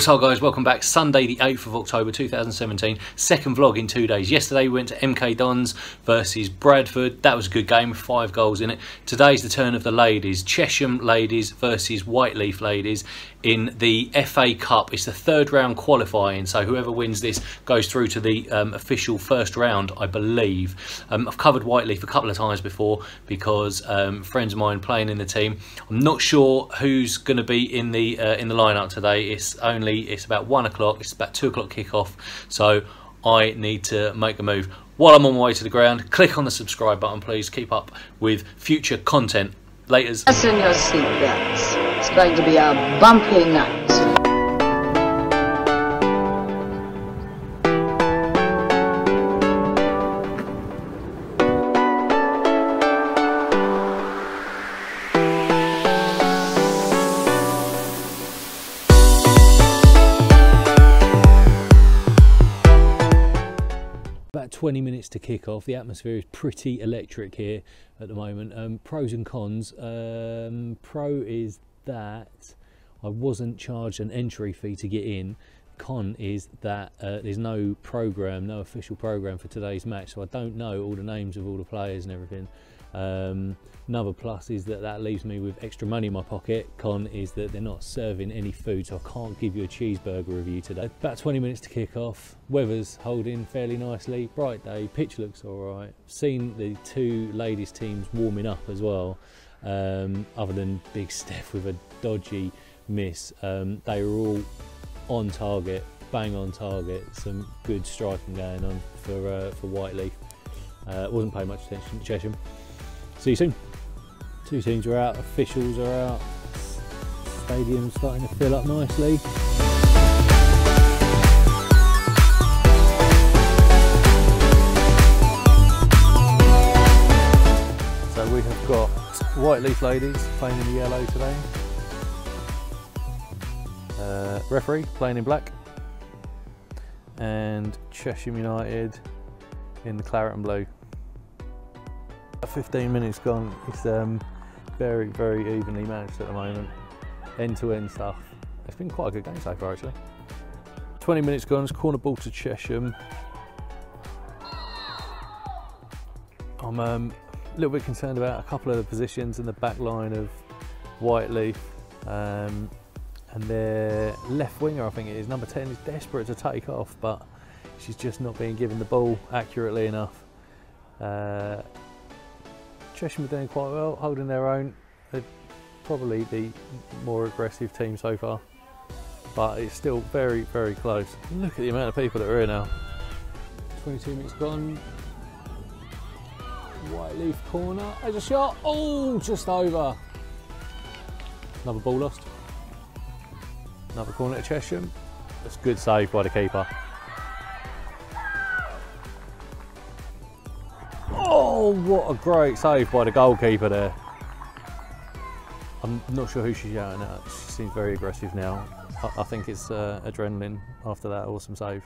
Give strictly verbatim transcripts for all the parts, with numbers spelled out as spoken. So guys, welcome back. Sunday the eighth of October two thousand seventeen, second vlog in two days. Yesterday we went to M K Dons versus Bradford. That was a good game, five goals in it. Today's the turn of the ladies, Chesham ladies versus Whyteleafe ladies in the F A Cup. It's the third round qualifying, so whoever wins this goes through to the um, official first round, I believe. Um, I've covered Whyteleafe a couple of times before because um, friends of mine playing in the team. I'm not sure who's going to be in the, uh, in the lineup today. It's only It's about one o'clock. It's about two o'clock kickoff. So I need to make a move. While I'm on my way to the ground, click on the subscribe button, please. Keep up with future content. Laters. Fasten your seatbelts. It's going to be a bumpy night. twenty minutes to kick off. The atmosphere is pretty electric here at the moment. Um, pros and cons. Um, pro is that I wasn't charged an entry fee to get in. Con is that uh, there's no program, no official program for today's match, so I don't know all the names of all the players and everything. Um, another plus is that that leaves me with extra money in my pocket. Con is that they're not serving any food, so I can't give you a cheeseburger review today. About twenty minutes to kick off. Weather's holding fairly nicely, bright day, pitch looks all right. Seen the two ladies teams warming up as well, um, other than Big Steph with a dodgy miss. Um, they were all on target, bang on target, some good striking going on for, uh, for Whyteleafe. Uh, wasn't paying much attention to Chesham. See you soon. Two teams are out, officials are out, stadium's starting to fill up nicely. So we have got Whyteleafe ladies playing in the yellow today. Uh, referee playing in black. And Chesham United in the claret and blue. fifteen minutes gone. It's um, very, very evenly managed at the moment. End-to-end stuff. It's been quite a good game so far, actually. twenty minutes gone. It's corner ball to Chesham. I'm um, a little bit concerned about a couple of the positions in the back line of Whyteleafe. Um, and their left winger, I think it is, number ten, is desperate to take off, but she's just not being given the ball accurately enough. Uh, Chesham are doing quite well, holding their own. They're probably the more aggressive team so far, but it's still very, very close. Look at the amount of people that are here now. twenty-two minutes gone. Whyteleafe corner, there's a shot. Oh, just over. Another ball lost. Another corner to Chesham. That's a good save by the keeper. Oh, what a great save by the goalkeeper there. I'm not sure who she's shouting at. She seems very aggressive now. I, I think it's uh, adrenaline after that awesome save.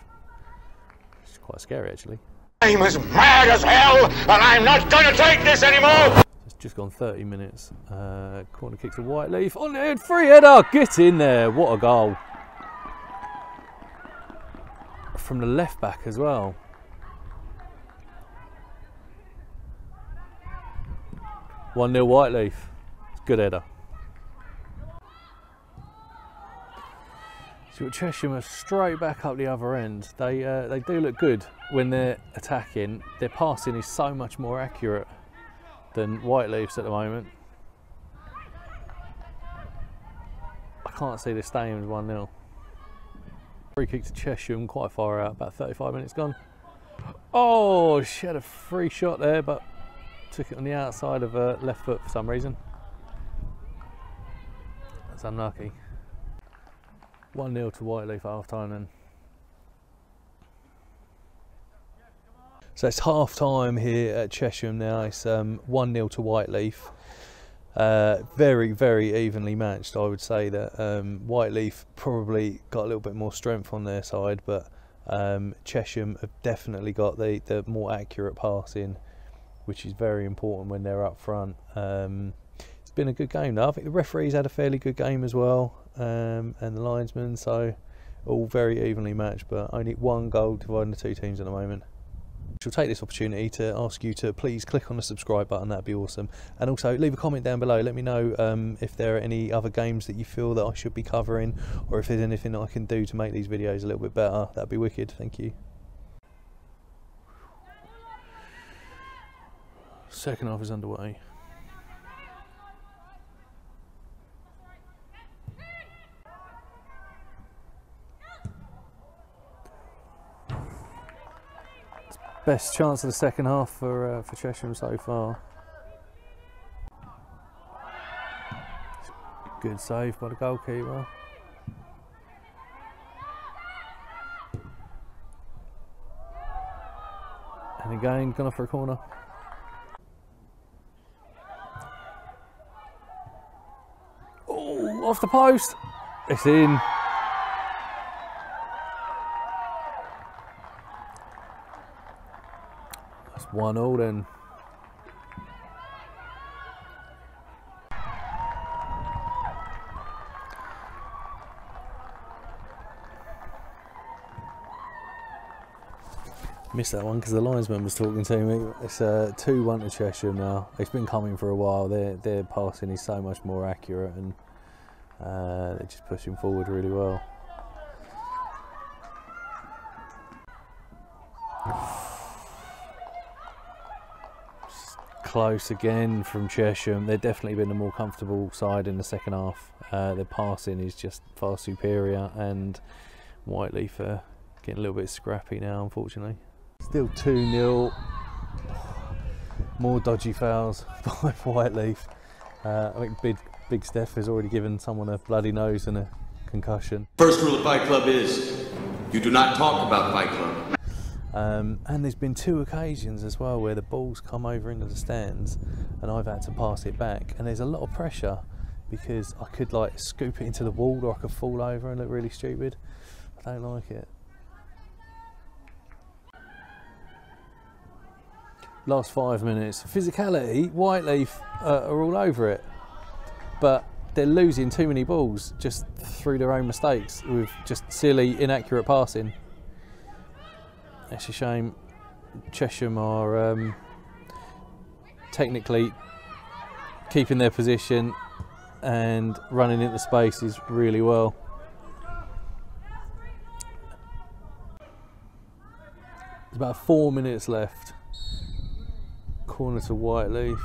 It's quite scary, actually. I'm as mad as hell, and I'm not going to take this anymore! It's just gone thirty minutes. Uh, corner kick to Whyteleafe. On the head, free header! Get in there! What a goal. From the left back as well. one nil Whyteleafe. It's a good header. So Chesham are straight back up the other end. They uh, they do look good when they're attacking. Their passing is so much more accurate than Whyteleafe's at the moment. I can't see this staying with one nil. Free kick to Chesham, quite far out, about thirty-five minutes gone. Oh, she had a free shot there, but took it on the outside of her left foot for some reason. That's unlucky. one nil to Whyteleafe at half time then. So it's half time here at Chesham now. It's um, one nil to Whyteleafe. Uh, very, very evenly matched. I would say that um, Whyteleafe probably got a little bit more strength on their side, but um, Chesham have definitely got the, the more accurate passing, which is very important when they're up front. Um, it's been a good game though. I think the referee's had a fairly good game as well, um, and the linesman, so all very evenly matched, but only one goal dividing the two teams at the moment. I'll take this opportunity to ask you to please click on the subscribe button, that'd be awesome, and also leave a comment down below. Let me know um, if there are any other games that you feel that I should be covering, or if there's anything that I can do to make these videos a little bit better. That'd be wicked, thank you. Second half is underway. Best chance of the second half for uh, for Chesham so far. Good save by the goalkeeper. And again, gone off for a corner. Oh, off the post. It's in. One all then. Missed that one because the linesman was talking to me. It's uh, two one to Chesham now. It's been coming for a while. Their their passing is so much more accurate, and uh, they're just pushing forward really well. Close again from Chesham. They've definitely been the more comfortable side in the second half. Uh, their passing is just far superior, and Whyteleafe are getting a little bit scrappy now, unfortunately. Still two nil. More dodgy fouls by Whyteleafe. Uh, I think Big, Big Steph has already given someone a bloody nose and a concussion. First rule of Fight Club is you do not talk about Fight Club. Um, and there's been two occasions as well where the ball's come over into the stands and I've had to pass it back, and there's a lot of pressure because I could like scoop it into the wall, or I could fall over and look really stupid. I don't like it. Last five minutes, physicality. Whyteleafe uh, are all over it, but they're losing too many balls just through their own mistakes with just silly inaccurate passing. It's a shame. Chesham are um, technically keeping their position and running into spaces really well. There's about four minutes left. Corner to Whyteleafe.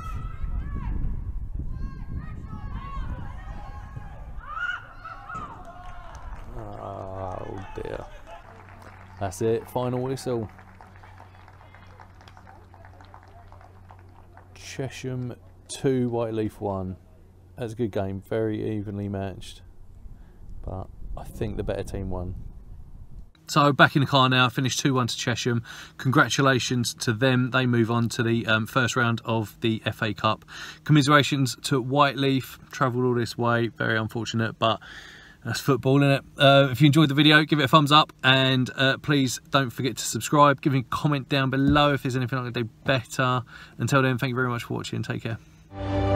Oh dear. That's it, final whistle. Chesham two, Whyteleafe one. That's a good game, very evenly matched, but I think the better team won. So back in the car now, finished two one to Chesham. Congratulations to them. They move on to the um, first round of the F A Cup. Commiserations to Whyteleafe. Travelled all this way, very unfortunate, but that's football, innit? Uh, if you enjoyed the video, give it a thumbs up, and uh, please don't forget to subscribe. Give me a comment down below if there's anything I can do better. Until then, thank you very much for watching. Take care.